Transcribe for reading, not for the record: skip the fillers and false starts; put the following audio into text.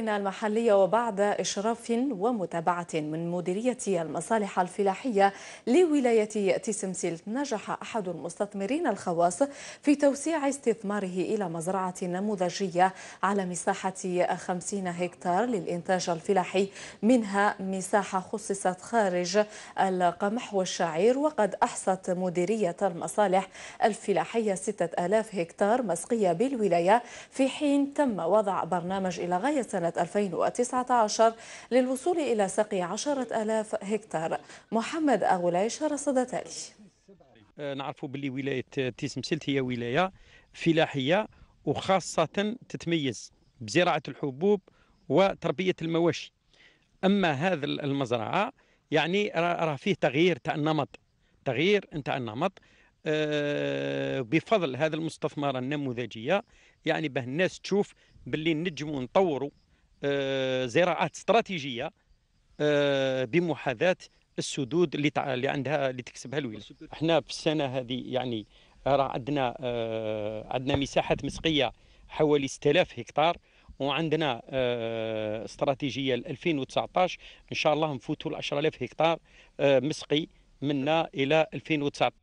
المحلية وبعد إشراف ومتابعة من مديرية المصالح الفلاحية لولاية تيسمسيلت، نجح أحد المستثمرين الخواص في توسيع استثماره إلى مزرعة نموذجية على مساحة 50 هكتار للإنتاج الفلاحي، منها مساحة خصصت خارج القمح والشعير. وقد أحصت مديرية المصالح الفلاحية 6000 هكتار مسقية بالولاية، في حين تم وضع برنامج إلى غاية سنة 2019 للوصول إلى سقي 10000 هكتار. محمد أغوليش رصد تالي. نعرفوا باللي ولاية تيسمسيلت هي ولاية فلاحية، وخاصة تتميز بزراعة الحبوب وتربية المواشي. أما هذا المزرعة يعني راه فيه تغيير تاع النمط، بفضل هذا المستثمر النموذجية. يعني به الناس تشوف باللي نجموا نطوروا زراعات استراتيجيه بمحاذاه السدود اللي عندها اللي تكسبها الولايه. احنا في السنه هذه يعني راه عندنا مساحات مسقيه حوالي 6000 هكتار، وعندنا استراتيجيه ل 2019 ان شاء الله نفوتوا ال 10000 هكتار مسقي منا الى 2019.